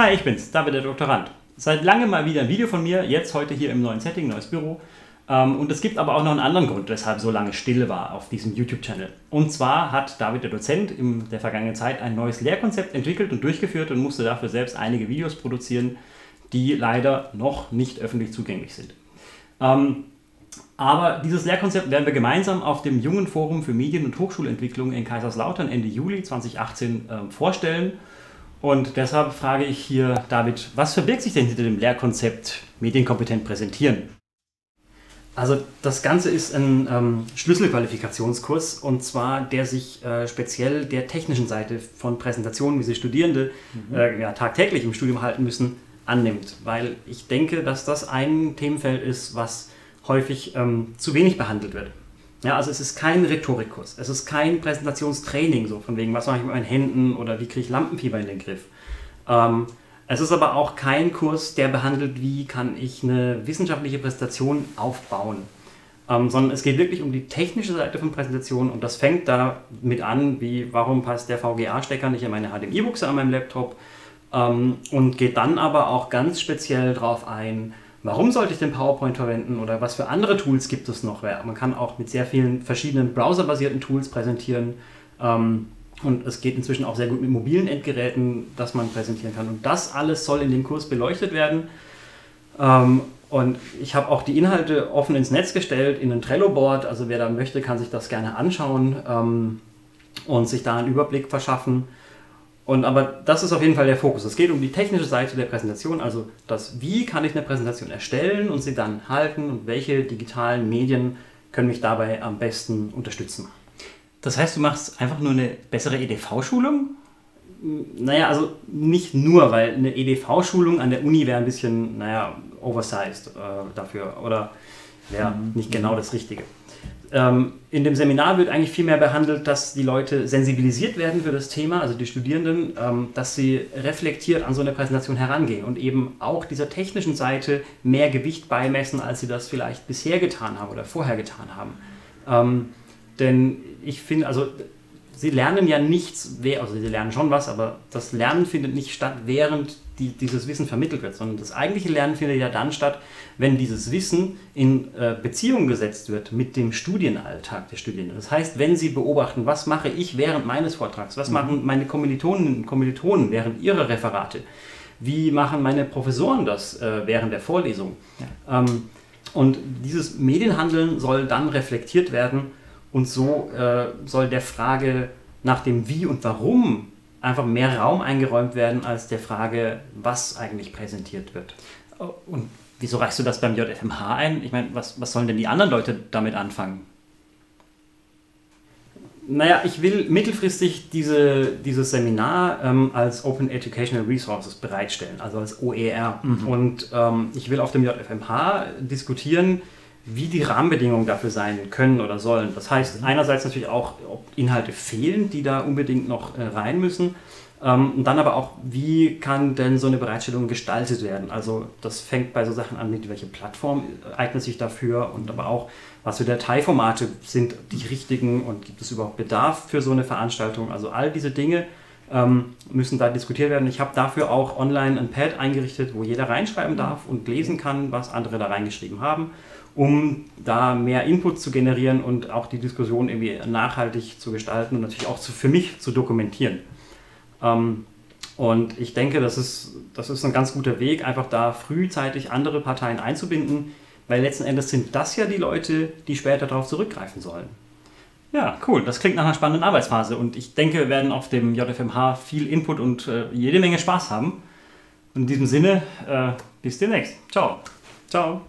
Hi, ich bin's, David, der Doktorand. Seit langem mal wieder ein Video von mir, jetzt heute hier im neuen Setting, neues Büro. Und es gibt aber auch noch einen anderen Grund, weshalb so lange Stille war auf diesem YouTube-Channel. Und zwar hat David, der Dozent, in der vergangenen Zeit ein neues Lehrkonzept entwickelt und durchgeführt und musste dafür selbst einige Videos produzieren, die leider noch nicht öffentlich zugänglich sind. Aber dieses Lehrkonzept werden wir gemeinsam auf dem Jungen Forum für Medien- und Hochschulentwicklung in Kaiserslautern Ende Juli 2018 vorstellen. Und deshalb frage ich hier David, was verbirgt sich denn hinter dem Lehrkonzept medienkompetent präsentieren? Also das Ganze ist ein Schlüsselqualifikationskurs, und zwar der sich speziell der technischen Seite von Präsentationen, wie sie Studierende tagtäglich im Studium halten müssen, annimmt. Weil ich denke, dass das ein Themenfeld ist, was häufig zu wenig behandelt wird. Ja, also es ist kein Rhetorikkurs, es ist kein Präsentationstraining, so von wegen, was mache ich mit meinen Händen oder wie kriege ich Lampenfieber in den Griff. Es ist aber auch kein Kurs, der behandelt, wie kann ich eine wissenschaftliche Präsentation aufbauen, sondern es geht wirklich um die technische Seite von Präsentationen, und das fängt damit an, wie warum passt der VGA-Stecker nicht in meine HDMI-Buchse an meinem Laptop, und geht dann aber auch ganz speziell darauf ein, warum sollte ich den PowerPoint verwenden oder was für andere Tools gibt es noch? Man kann auch mit sehr vielen verschiedenen browserbasierten Tools präsentieren, und es geht inzwischen auch sehr gut mit mobilen Endgeräten, dass man präsentieren kann, und das alles soll in dem Kurs beleuchtet werden. Und ich habe auch die Inhalte offen ins Netz gestellt, in ein Trello-Board, also wer da möchte, kann sich das gerne anschauen und sich da einen Überblick verschaffen. Aber das ist auf jeden Fall der Fokus. Es geht um die technische Seite der Präsentation, also das, wie kann ich eine Präsentation erstellen und sie dann halten und welche digitalen Medien können mich dabei am besten unterstützen. Das heißt, du machst einfach nur eine bessere EDV-Schulung? Naja, also nicht nur, weil eine EDV-Schulung an der Uni wäre ein bisschen, naja, oversized dafür oder wäre nicht genau das Richtige. In dem Seminar wird eigentlich viel mehr behandelt, dass die Leute sensibilisiert werden für das Thema, also die Studierenden, dass sie reflektiert an so eine Präsentation herangehen und eben auch dieser technischen Seite mehr Gewicht beimessen, als sie das vielleicht bisher getan haben oder vorher getan haben. Denn ich finde, also sie lernen ja nichts, also sie lernen schon was, aber das Lernen findet nicht statt, während dieses Wissen vermittelt wird, sondern das eigentliche Lernen findet ja dann statt, wenn dieses Wissen in Beziehung gesetzt wird mit dem Studienalltag der Studierenden. Das heißt, wenn sie beobachten, was mache ich während meines Vortrags, was machen meine Kommilitoninnen und Kommilitonen während ihrer Referate, wie machen meine Professoren das während der Vorlesung. Ja. Und dieses Medienhandeln soll dann reflektiert werden, und so soll der Frage nach dem Wie und Warum einfach mehr Raum eingeräumt werden, als der Frage, was eigentlich präsentiert wird. Und wieso reichst du das beim JFMH ein? Ich meine, was sollen denn die anderen Leute damit anfangen? Naja, ich will mittelfristig dieses Seminar als Open Educational Resources bereitstellen, also als OER. Und ich will auf dem JFMH diskutieren, wie die Rahmenbedingungen dafür sein können oder sollen. Das heißt, einerseits natürlich auch, ob Inhalte fehlen, die da unbedingt noch rein müssen, und dann aber auch, wie kann denn so eine Bereitstellung gestaltet werden. Also das fängt bei so Sachen an, mit welche Plattform eignet sich dafür, und aber auch, was für Dateiformate sind die richtigen und gibt es überhaupt Bedarf für so eine Veranstaltung. Also all diese Dinge müssen da diskutiert werden. Ich habe dafür auch online ein Pad eingerichtet, wo jeder reinschreiben darf und lesen kann, was andere da reingeschrieben haben, um da mehr Input zu generieren und auch die Diskussion irgendwie nachhaltig zu gestalten und natürlich auch für mich zu dokumentieren. Und ich denke, das ist ein ganz guter Weg, einfach da frühzeitig andere Parteien einzubinden, weil letzten Endes sind das ja die Leute, die später darauf zurückgreifen sollen. Ja, cool. Das klingt nach einer spannenden Arbeitsphase, und ich denke, wir werden auf dem JFMH viel Input und jede Menge Spaß haben. In diesem Sinne, bis demnächst. Ciao. Ciao.